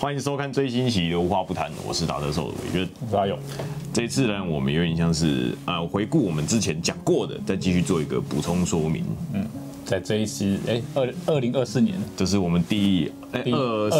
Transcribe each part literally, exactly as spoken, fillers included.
欢迎收看最新一期的《无话不谈》，我是打车兽的伟渊，我是阿勇。这次呢，我们有点像是啊、呃，回顾我们之前讲过的，再继续做一个补充说明。嗯，在这一期，哎，二二零二四年，这是我们第二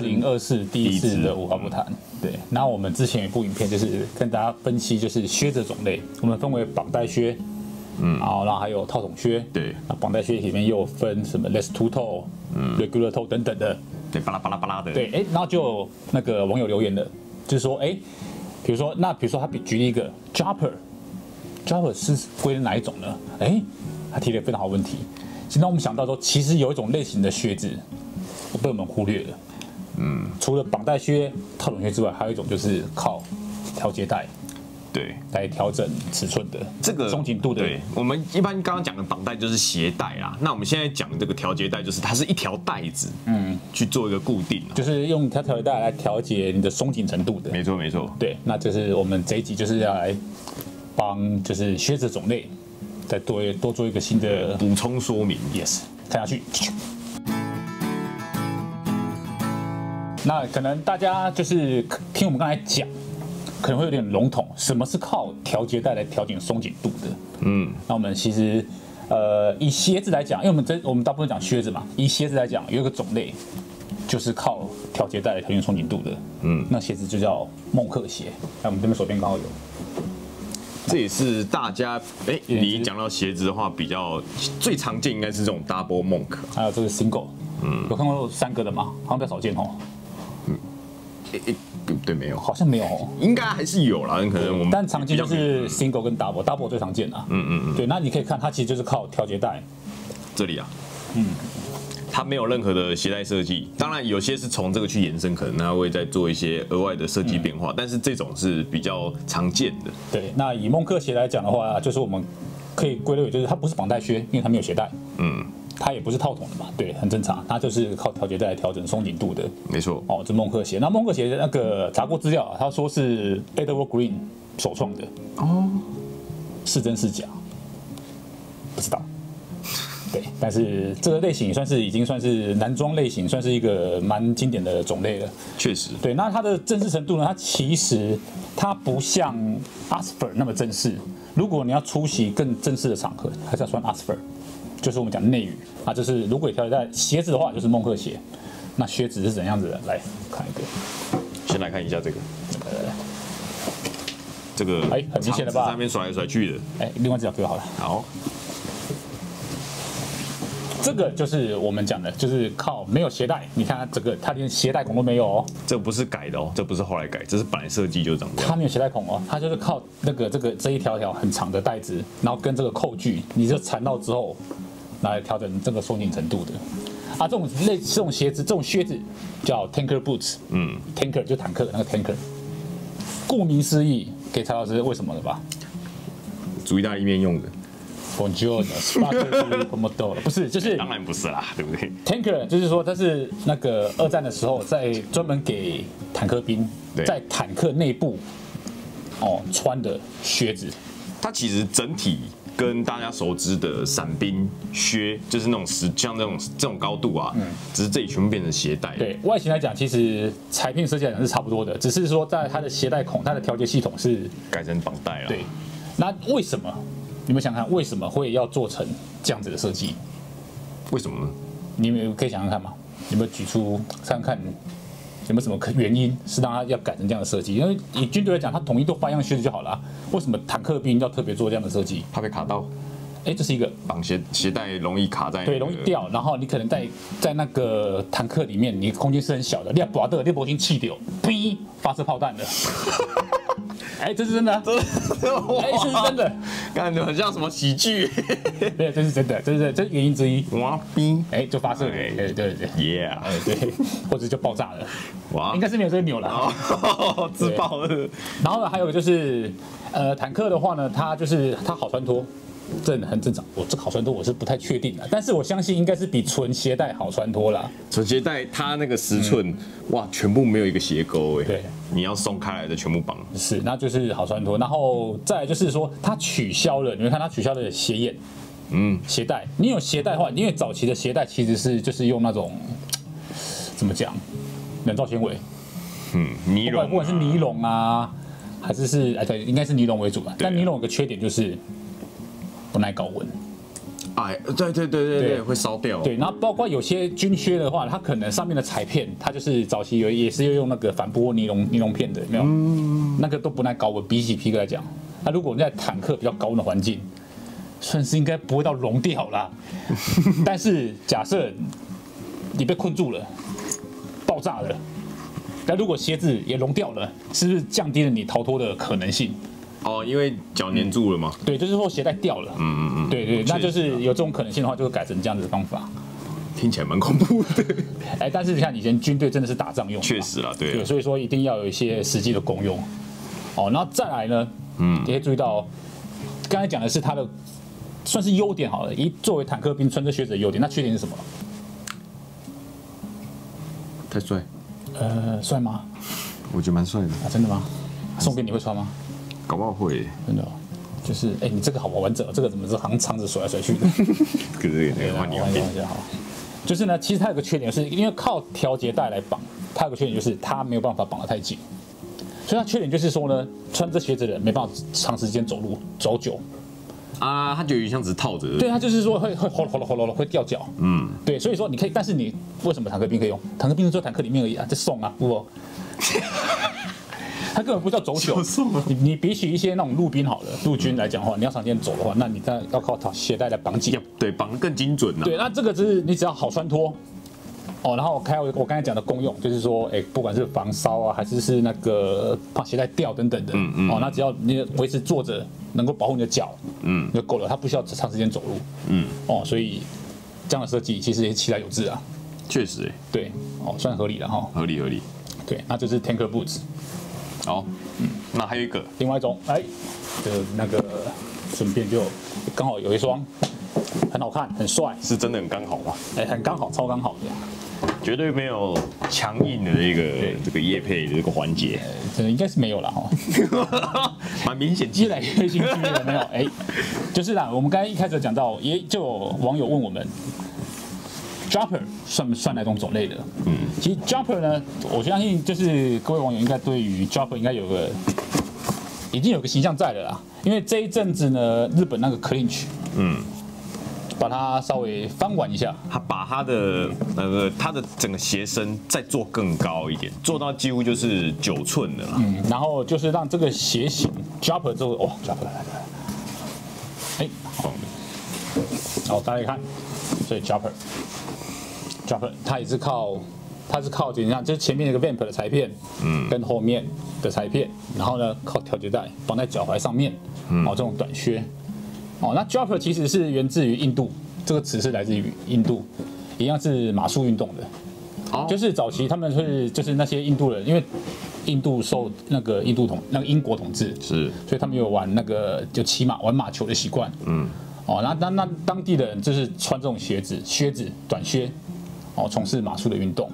零二四第一次的《无话不谈》。对，那我们之前有一部影片，就是跟大家分析，就是靴的种类，我们分为绑带靴，嗯，然后然后还有套筒靴，对，那绑带靴里面又分什么 less two toe、嗯、regular toe 等等的。 对，巴拉巴拉巴拉的。对，哎、欸，然后就那个网友留言的，就是说，哎、欸，比如说，那比如说他举例一个 jumper，jumper 是归哪一种呢？哎、欸，他提了非常好的问题，让我们想到说，其实有一种类型的靴子被我们忽略了。嗯，除了绑带靴、套筒靴之外，还有一种就是靠调节带。 对，来调整尺寸的这个松紧度的。对，我们一般刚刚讲的绑带就是鞋带啦，那我们现在讲这个调节带，就是它是一条带子，嗯，去做一个固定，就是用它调节带来调节你的松紧程度的。没错，没错。对，那就是我们这一集就是要来帮就是靴子种类再多多做一个新的补充说明。Yes， 看下去。那可能大家就是听我们刚才讲。 可能会有点笼统，什么是靠调节带来调整松紧度的？嗯，那我们其实，呃，以靴子来讲，因为我们真我们大部分讲靴子嘛，以靴子来讲，有一个种类就是靠调节带来调整松紧度的。嗯，那鞋子就叫孟克鞋。那我们这边手边刚好有，这也是大家哎、欸，你讲到鞋子的话，比较最常见应该是这种 double monk， 还有这个 single， 嗯，有看过三个的吗？好像比较少见哦。嗯。欸欸 对，没有，好像没有、哦，应该还是有啦，可能我们但常见就是 single 跟 double，double 最常见的、啊，嗯嗯嗯，对，那你可以看它其实就是靠调节带，这里啊，嗯，它没有任何的鞋带设计，当然有些是从这个去延伸，可能它会再做一些额外的设计变化，嗯、但是这种是比较常见的。对，那以孟克鞋来讲的话，就是我们可以归类为就是它不是绑带靴，因为它没有鞋带，嗯。 它也不是套筒的嘛，对，很正常。它就是靠调节带来调整松紧度的，没错。哦，这孟克鞋，那孟克鞋那个查过资料，他说是 Edward Green 首创的，哦，是真是假，不知道。对，但是这个类型算是已经算是男装类型，算是一个蛮经典的种类了。确实。对，那它的正式程度呢？它其实它不像 Oxford 那么正式。如果你要出席更正式的场合，还是要穿 Oxford。 就是我们讲内语啊，就是如果调节带鞋子的话，就是孟克鞋。那靴子是怎样子的？来看一个，先来看一下这个，来来来，这个哎，很明显的吧？上面甩来甩去的。哎，另外这条给我好了。好，这个就是我们讲的，就是靠没有鞋带。你看它这个，它连鞋带孔都没有哦。这不是改的哦，这不是后来改，这是本来设计就长这样。它没有鞋带孔哦，它就是靠那个这个这一条条很长的带子，然后跟这个扣具，你就缠到之后。 拿来调整这个松紧程度的，啊，这种类这种鞋子这种靴子叫 Tanker boots， 嗯 ，Tanker 就坦克那个 Tanker， 顾名思义，可以猜到是为什么了吧？煮意大利面用的。Bonjour， 不是，就是当然不是啦，对不对 ？Tanker 就是说它是那个二战的时候，在专门给坦克兵在坦克内部哦穿的靴子，它其实整体。 跟大家熟知的伞兵靴，就是那种实像那种这种高度啊，嗯、只是这里全部变成鞋带。对外形来讲，其实裁片设计来讲是差不多的，只是说在它的鞋带孔、它的调节系统是改成绑带了。对，那为什么？你们想想看，为什么会要做成这样子的设计？为什么呢？你们可以想想看嘛，有没有举出看看有没有什么原因是让它要改成这样的设计？因为以军队来讲，它统一都换一样靴子就好了、啊。 为什么坦克兵要特别做这样的设计？怕被卡到。哎，这是一个绑鞋鞋带容易卡在、那個，对，容易掉。然后你可能在在那个坦克里面，你空间是很小的，你要拔的，你不小心气掉，哔，发射炮弹的。哎，这是真的、啊，这哎，这是真的，感觉很像什么喜剧。对，这是真的，这是这是原因之一。哇，哔，哎，就发射了，哎，对对对 ，Yeah， 哎对，或者就爆炸了。哇，应该是没有这个钮了，自爆了。然后呢，还有就是。 呃，坦克的话呢，它就是它好穿脱，这很正常。我这好穿脱我是不太确定的，但是我相信应该是比纯鞋带好穿脱啦。纯鞋带它那个十寸，嗯、哇，全部没有一个斜钩哎。对，你要松开来的全部绑。是，那就是好穿脱。然后再来就是说，它取消了，你们看它取消了鞋眼，嗯，鞋带。你有鞋带的话，因为早期的鞋带其实是就是用那种怎么讲，人造纤维。嗯，尼龙、啊、不管是尼龙啊，还是是哎对，应该是尼龙为主吧。但尼龙有个缺点就是不耐高温。 哎，对对对对对，对会烧掉。对，然后包括有些军靴的话，它可能上面的裁片，它就是早期有也是用那个帆布或尼龙尼龙片的，有没有？嗯、那个都不耐高温，比起皮革来讲，那、啊、如果你在坦克比较高温的环境，算是应该不会到融掉啦。但是假设你被困住了，爆炸了，那如果鞋子也融掉了，是不是降低了你逃脱的可能性？ 哦，因为脚粘住了嘛、嗯。对，就是说鞋带掉了。嗯嗯嗯。对对，那就是有这种可能性的话，就会改成这样子的方法。听起来蛮恐怖的。哎、欸，但是你看，以前军队真的是打仗用的。确实啦，对。对，所以说一定要有一些实际的功用。哦，然后再来呢，嗯，你可以注意到，刚才讲的是它的算是优点好了。以作为坦克兵穿着靴子的优点，那缺点是什么？太帅。呃，帅吗？我觉得蛮帅的。啊，真的吗？送给你会穿吗？ 搞不好会真的、喔，就是哎、欸，你这个好完整、喔，这个怎么是好像肠子甩来甩去的？可是那个换你换一下好。就是呢，其实它有个缺点，是因为靠调节带来绑，它有个缺点就是它没有办法绑得太紧，所以它缺点就是说呢，穿这鞋子的人没办法长时间走路走久。啊，它就有点像只套着。对，它就是说会会哗啦哗啦哗啦会掉脚。嗯，对，所以说你可以，但是你为什么坦克兵可以用？坦克兵是做坦克里面而已啊，在送啊，不、喔。他根本不叫走久，你你比起一些那种陆兵好了，陆军来讲的话，你要长时间走的话，那你再要靠鞋带来绑紧，对，绑得更精准了、啊。对，那这个只是你只要好穿脱，哦，然后还有我刚才讲的功用，就是说，哎、欸，不管是防烧啊，还是是那个怕鞋带掉等等的，嗯嗯，哦，那只要你维持坐着能够保护你的脚，嗯，就够了，它不需要长时间走路，嗯，哦，所以这样的设计其实也其来有致啊，确实、欸，对，哦，算合理了哈，合理合理，对，那就是 Tanker Boots。 好，嗯，那还有一个，另外一种，哎，就那个顺便就刚好有一双，很好看，很帅，是真的很刚好吧？哎，很刚好，超刚好的，绝对没有强硬的这个这个业配的这个环节，真的应该是没有了哈，蛮明显，越来越心虚了没有？哎，就是啦，我们刚才一开始讲到，也就有网友问我们 ，Jumper 算不算哪种种类的？嗯。 其实 jumper 呢，我相信就是各位网友应该对于 jumper 应该有个已经有个形象在了啦，因为这一阵子呢，日本那个 Clinch， 嗯，把它稍微翻玩一下，他把他的呃他的整个鞋身再做更高一点，做到几乎就是九寸的啦，嗯，然后就是让这个鞋型 jumper 之后，哇 jumper 来了，哎，好，好，大家看，所以 jumper jumper 它也是靠。 它是靠紧，你看，就是前面那个 vamp 的裁片，嗯，跟后面的裁片，然后呢，靠调节带绑在脚踝上面，嗯，哦，这种短靴，哦，那 jumper 其实是源自于印度，这个词是来自于印度，一样是马术运动的，哦，就是早期他们是就是那些印度人，因为印度受那个印度统那个英国统治，是，所以他们有玩那个就骑马玩马球的习惯，嗯，哦，那那那当地的人就是穿这种鞋子靴子短靴，哦，从事马术的运动。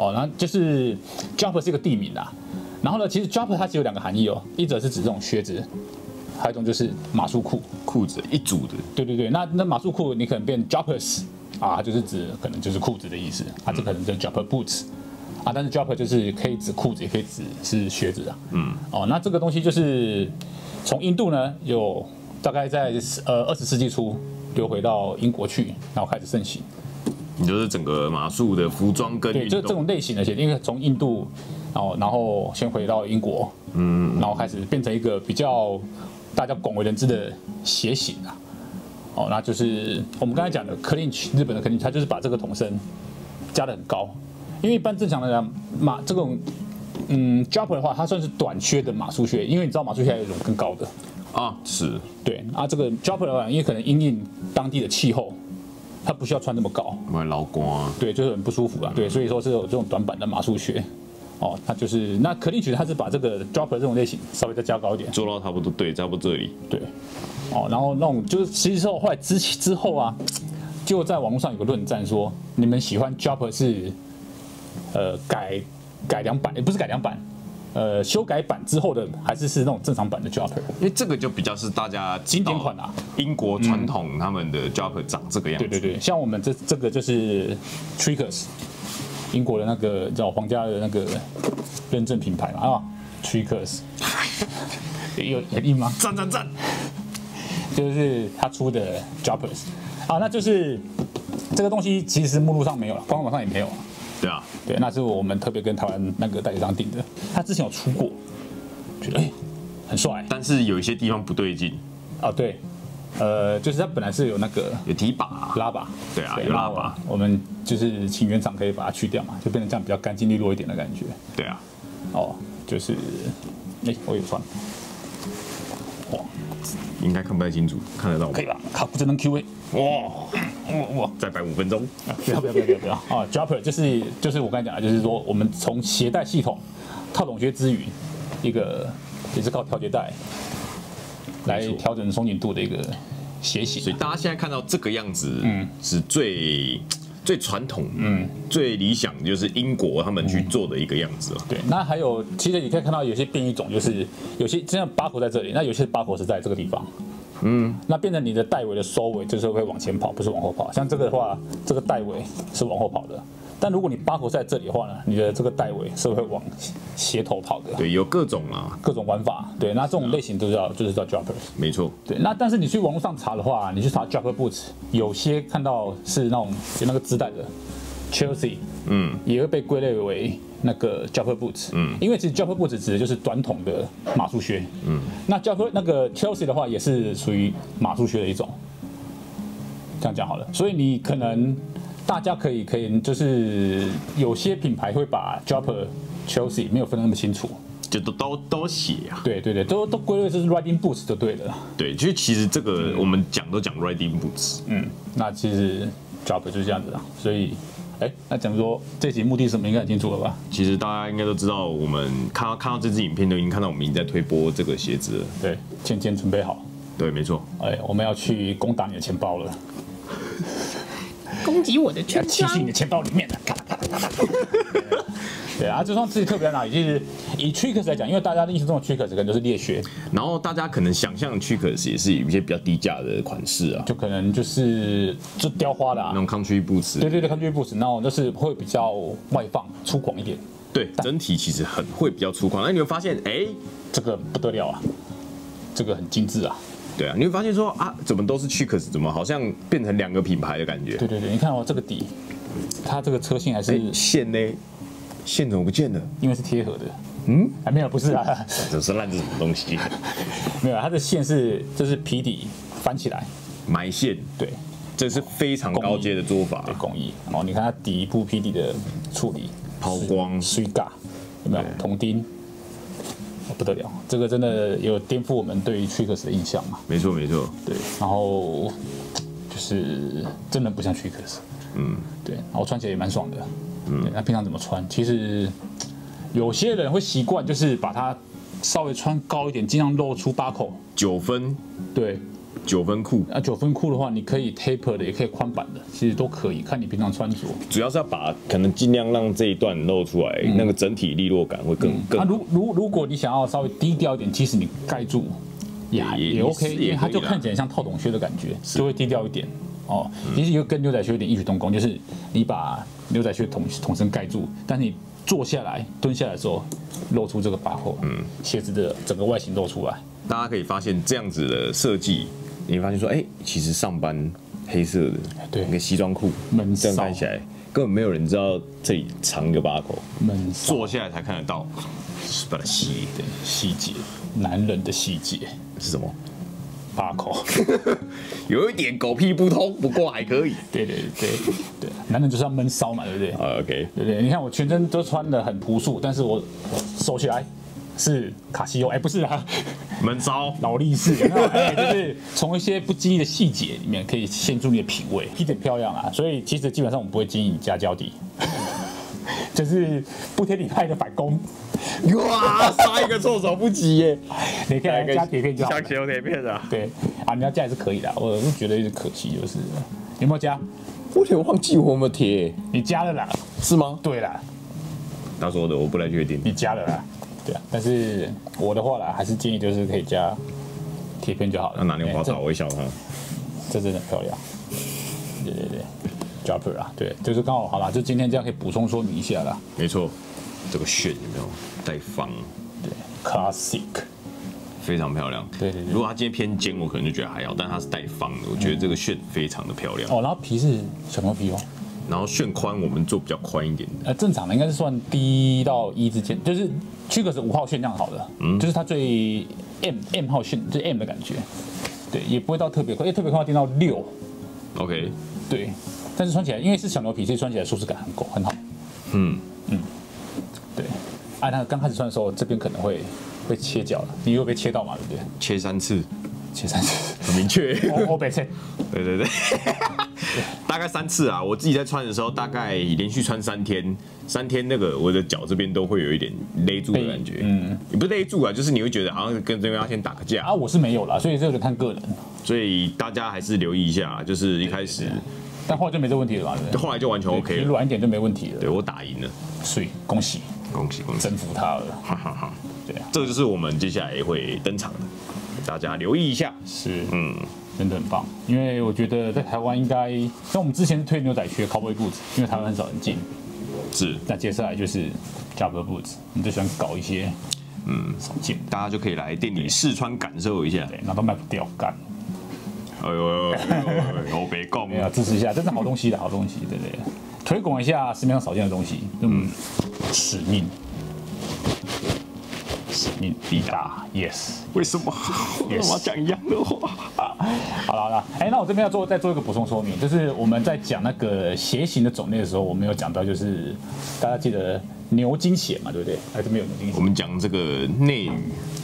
哦，然后就是 jumper 是一个地名啦，然后呢，其实 jumper 它只有两个含义哦，一则是指这种靴子，还有一种就是马术裤裤子一组的。对对对，那那马术裤你可能变 jumpers 啊，就是指可能就是裤子的意思，啊，这可能就是 jumper boots 啊，但是 jumper 就是可以指裤子，也可以指是靴子啊。嗯。哦，那这个东西就是从印度呢，有大概在呃二十世纪初流回到英国去，然后开始盛行。 你就是整个马术的服装跟对，就是这种类型的鞋，因为从印度，然后然后先回到英国，嗯，然后开始变成一个比较大家广为人知的鞋型啊。哦，那就是我们刚才讲的 Clinch， 日本的 Clinch， 它就是把这个筒身加得很高，因为一般正常的人马这种嗯 jumper 的话，它算是短靴的马术靴，因为你知道马术靴还有一种更高的啊，是对啊，这个 jumper 的话，因为可能因应当地的气候。 它不需要穿那么高，会老光啊，对，就是很不舒服啊，对，所以说是有这种短版的马术靴，哦，它就是那可丽曲，它是把这个 dropper 这种类型稍微再加高一点，做到差不多对，差不多这里，对，哦，然后那种就是其实后来之之后啊，就在网络上有个论战说，你们喜欢 dropper 是，呃，改改良版，也不是改良版。 呃，修改版之后的还是是那种正常版的 jumper， 因为这个就比较是大家经典款啊，英国传统他们的 jumper 长这个样子。对对对，像我们这这个就是 Trickers，英国的那个叫皇家的那个认证品牌嘛啊 ，Trickers， 有很硬吗？赞赞赞！就是他出的 Jumpers 啊，那就是这个东西其实目录上没有了，官网上也没有啊。对啊，对，那是我们特别跟台湾那个代理商订的，他之前有出过，觉得哎、欸、很帅，但是有一些地方不对劲啊，对。 呃，就是它本来是有那个有提把、啊、拉把，对啊，對有拉把。我们就是请原厂可以把它去掉嘛，就变成这样比较干净利落一点的感觉。对啊，哦，就是，哎、欸，我有穿，哇，应该看不太清楚，看得到嗎？可以吧？好，不能 Q A， 哇哇哇，再摆五分钟、啊，不要不要不要不要啊 ！Dropper 就是就是我刚才讲的，就是说我们从鞋带系统套筒靴之余，一个也是靠调节带。 来调整松紧度的一个鞋型，所以大家现在看到这个样子，嗯，是最最传统，嗯，最理想就是英国他们去做的一个样子了。对，那还有，其实你可以看到有些变异种，就是有些真的八口在这里，那有些八口是在这个地方，嗯，那变成你的带尾的收尾就是会往前跑，不是往后跑。像这个的话，这个带尾是往后跑的。 但如果你八口在这里的话呢，你的这个带尾是会往斜头跑的。对，有各种啊，各种玩法。对，那这种类型都叫就是叫 Jumpers。没错。对，那但是你去网络上查的话，你去查 Jumper Boots， 有些看到是那种有那个织带的 Chelsea， 嗯，也会被归类为那个 Jumper Boots， 嗯，因为其实 Jumper Boots 指的就是短筒的马术靴，嗯，那 Jumper 那个 Chelsea 的话也是属于马术靴的一种。这样讲好了，所以你可能。 大家可以可以，就是有些品牌会把 Jumper、Chelsea 没有分得那么清楚，就都都都写啊。对对对，都都归类就是 Riding Boots 就对了。对，就其实这个我们讲都讲 Riding Boots。嗯，那其实 Jumper 就是这样子啦。所以，哎、欸，那讲说这集目的什么应该很清楚了吧？其实大家应该都知道，我们看到看到这支影片都已经看到我们已经在推播这个鞋子了。对，钱钱准备好。对，没错。哎、欸，我们要去攻打你的钱包了。攻击我的钱包，进去你的钱包里面的。对啊，这双自己特别在哪里？就是以 Trickers 来讲，因为大家印象中的 Trickers 可能就是猎靴，然后大家可能想象 Trickers 也是有一些比较低价的款式啊，就可能就是就雕花的、啊、那种 Country Boots。对对对 ，Country Boots， 然后就是会比较外放、粗犷一点。对，整体其实很会比较粗犷。哎，你会发现，哎、欸，这个不得了啊，这个很精致啊。 对啊，你会发现说啊，怎么都是 Trickers， 怎么好像变成两个品牌的感觉？对对对，你看哦，这个底，它这个车线还是、欸、线呢？线怎么不见了？因为是贴合的。嗯，还没有，不是啊，这是烂是什么东西？没有，它的线是就是皮底翻起来埋线，对，这是非常高阶的做法，对，工艺。哦，你看它底部皮底的处理，抛光、碎嘎，有没有铜钉？ 不得了，这个真的有颠覆我们对于 Trickers 的印象嘛？没错，没错，对。然后就是真的不像 Trickers， 嗯，对。然后穿起来也蛮爽的，嗯。那平常怎么穿？其实有些人会习惯，就是把它稍微穿高一点，尽量露出八口。九分，对，九分裤。啊，九分裤的话，你可以 taper 的，也可以宽版的，其实都可以，看你平常穿着。主要是要把可能尽量让这一段露出来，嗯、那个整体利落感会更、嗯、更。啊，如如如果你想要稍微低调一点，其实你盖住也也, 也 OK， 也因为它就看起来像套筒靴的感觉，就会低调一点。哦，嗯、其实就跟牛仔靴有点异曲同工，就是你把牛仔靴筒筒身盖住，但是你。 坐下来、蹲下来的时候，露出这个把后，嗯，鞋子的整个外形露出来。大家可以发现这样子的设计，你会发现说，哎、欸，其实上班黑色的，对，一个西装裤，闷骚，这样看起来根本没有人知道这里藏一个把口，闷骚，坐下来才看得到，是把它细的细节，男人的细节是什么？把口，有一点狗屁不通，不过还可以。对对对对，男人就是要闷骚嘛，对不对 ？OK， 对不对？你看我全身都穿的很朴素，但是我收起来是卡西欧，哎、欸，不是啊，闷骚，劳力士，哎、欸，就是从一些不经意的细节里面可以显出你的品味，一点漂亮啊。所以其实基本上我们不会经营加交底，就是不贴底牌的反攻。 哇，杀一个措手不及耶！你可以来加铁片就好，加铁片啊。对啊，你要加也是可以的。我是觉得有点可惜，就是有没有加？我有点忘记我有没有贴。你加了啦？是吗？对啦。他说的，我不来确定。你加了啦？对啊。但是我的话啦，还是建议就是可以加铁片就好了。那拿莲花找我一下它。这真的漂亮。对对对。Jodhpur 啊，对，就是刚好好了，就今天这样可以补充说明一下啦。没错，这个炫有没有带方？对 ，classic， 非常漂亮。对, 对对。如果它今天偏尖，我可能就觉得还好，但它是带方的，我觉得这个炫非常的漂亮。嗯、哦，然后皮是什么皮哦？ 然后楦宽我们做比较宽一点的，呃，正常的应该是算D到E之间，就是Trickers五号楦这样好的，嗯，就是它最 M M 号楦，就是 M 的感觉，对，也不会到特别宽，因为特别宽要定到六 ，OK， 对，但是穿起来因为是小牛皮，所以穿起来舒适感很够，很好，嗯嗯，对，啊，那刚开始穿的时候这边可能会被切角了，你又被切到嘛，对不对？切三次，切三次，很明确，我被切，对对对。大概三次啊！我自己在穿的时候，大概连续穿三天，三天那个我的脚这边都会有一点勒住的感觉，嗯，也不是勒住啊，就是你会觉得好像跟这边要先打个架啊。我是没有啦，所以这个看个人。所以大家还是留意一下，就是一开始，對對對但后来就没这问题了吧？后来就完全 OK 了，你软一点就没问题了。对我打赢了，所以恭喜恭喜恭喜，征服他了，哈哈哈。对啊，这个就是我们接下来会登场的，大家留意一下。是，嗯。 真的很棒，因为我觉得在台湾应该，像我们之前推牛仔靴、cowboy boots， 因为台湾很少人进。是。那接下来就是 Jodhpur boots， 你最喜欢搞一些，嗯，少见，大家就可以来店里试穿感受一下。对，那都卖不掉，干。哎呦，我别讲。没有，支持一下，真的好东西的好东西，对不对？推广一下市面上少见的东西，嗯，使命。 你抵达 ，yes。为什么？为什么讲一样的话？好了好了，哎、欸，那我这边要做再做一个补充说明，就是我们在讲那个鞋型的种类的时候，我们有讲到，就是大家记得牛津鞋嘛，对不对？还是没有牛津鞋？我们讲这个内羽，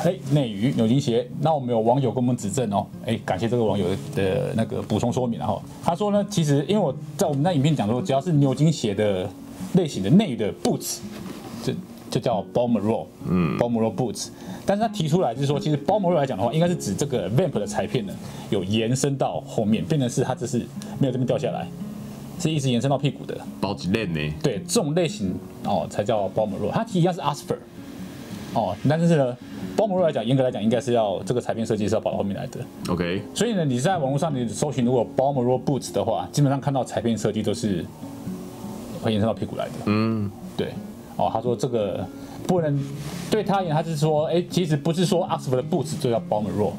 哎、欸，内羽牛津鞋。那我们有网友跟我们指正哦，哎、欸，感谢这个网友的那个补充说明，然后他说呢，其实因为我在我们那影片讲说，只要是牛津鞋的类型的内羽的 boots， 这。 就叫 Balmoral， 嗯 ，Balmoral boots， 但是他提出来就是说，其实 Balmoral 来讲的话，应该是指这个 vamp 的裁片呢，有延伸到后面，变成是它这是没有这边掉下来，是一直延伸到屁股的。包子链呢？对，这种类型哦才叫 Balmoral， 它一样是 Asper， 哦，但是呢 ，Balmoral 来讲，严格来讲应该是要这个裁片设计是要跑到后面来的。OK， 所以呢，你在网络上你搜寻如果 Balmoral boots 的话，基本上看到裁片设计都是会延伸到屁股来的。嗯，对。 哦，他说这个不能对他而言，他是说，哎、欸，其实不是说 Oxford 的 boots 就叫 Balmoral，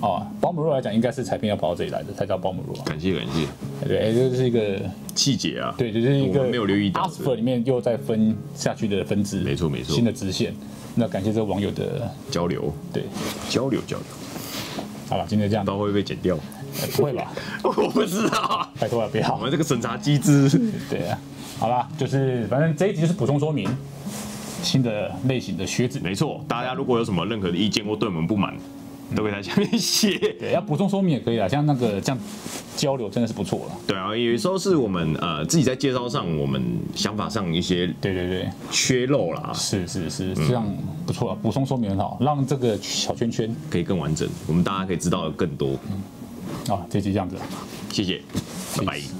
哦 ，Balmoral 来讲应该是裁片要跑到这里来的才叫 Balmoral。感谢感谢，对，哎、欸，这是一个细节啊，对，就是一个没有留意到 Oxford 里面又在分下去的分支，没错没错，新的支线。那感谢这个网友的交流，对，交流交流。好了，今天这样，都会被剪掉。 不会吧？我不知道，拜托不要。我们这个审查机制，对啊。好啦，就是反正这一集就是补充说明新的类型的靴子。没错，大家如果有什么任何的意见或对我们不满，嗯、都可以在下面写。对，要补充说明也可以啦，像那个这样交流真的是不错了。对啊，有时候是我们呃自己在介绍上，我们想法上一些对对对缺漏啦。是是是，这样不错啊，补充说明很好，让这个小圈圈可以更完整，我们大家可以知道的更多。嗯 啊，这期这样子，谢谢，拜拜。